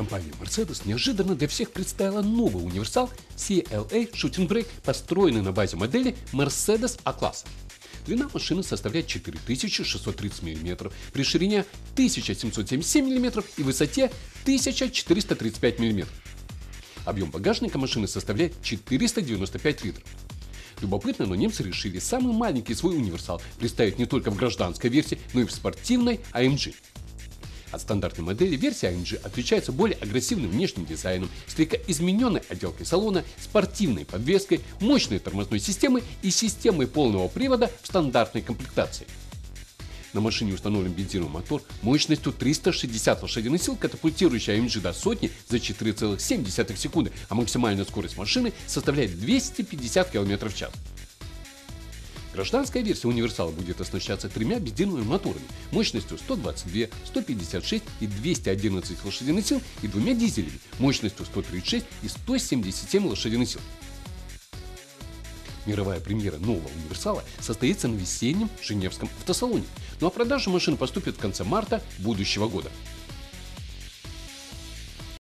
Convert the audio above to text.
Компания Mercedes неожиданно для всех представила новый универсал CLA Shooting Brake, построенный на базе модели Mercedes A-класса. Длина машины составляет 4630 мм, при ширине 1777 мм и высоте 1435 мм. Объем багажника машины составляет 495 литров. Любопытно, но немцы решили самый маленький свой универсал представить не только в гражданской версии, но и в спортивной AMG. От стандартной модели версия AMG отличается более агрессивным внешним дизайном, слегка измененной отделкой салона, спортивной подвеской, мощной тормозной системой и системой полного привода в стандартной комплектации. На машине установлен бензиновый мотор мощностью 360 лошадиных сил, катапультирующий AMG до сотни за 4,7 секунды, а максимальная скорость машины составляет 250 км в час. Гражданская версия универсала будет оснащаться тремя бензиновыми моторами мощностью 122, 156 и 211 лошадиных сил и двумя дизелями мощностью 136 и 177 лошадиных сил. Мировая премьера нового универсала состоится на весеннем Женевском автосалоне, ну а продажи машин поступят в конце марта будущего года.